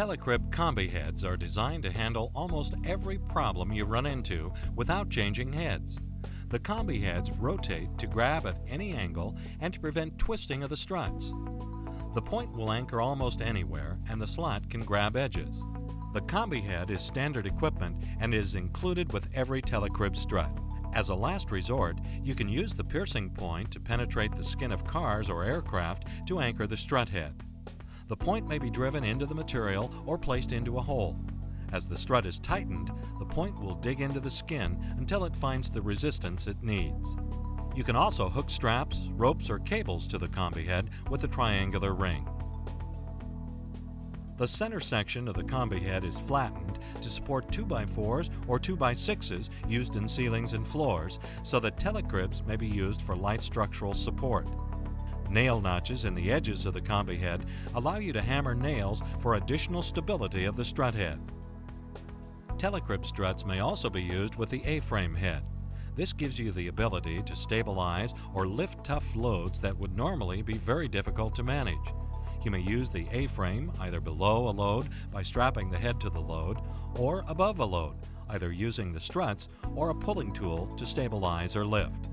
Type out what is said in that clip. TeleCrib Combi-heads are designed to handle almost every problem you run into without changing heads. The Combi-heads rotate to grab at any angle and to prevent twisting of the struts. The point will anchor almost anywhere and the slot can grab edges. The Combi-head is standard equipment and is included with every TeleCrib strut. As a last resort, you can use the piercing point to penetrate the skin of cars or aircraft to anchor the strut head. The point may be driven into the material or placed into a hole. As the strut is tightened, the point will dig into the skin until it finds the resistance it needs. You can also hook straps, ropes, or cables to the Combi-head with a triangular ring. The center section of the Combi-head is flattened to support 2x4s or 2x6s used in ceilings and floors, so that telecribs may be used for light structural support. Nail notches in the edges of the Combi-head allow you to hammer nails for additional stability of the strut head. Telecrib struts may also be used with the A-frame head. This gives you the ability to stabilize or lift tough loads that would normally be very difficult to manage. You may use the A-frame either below a load by strapping the head to the load, or above a load, either using the struts or a pulling tool to stabilize or lift.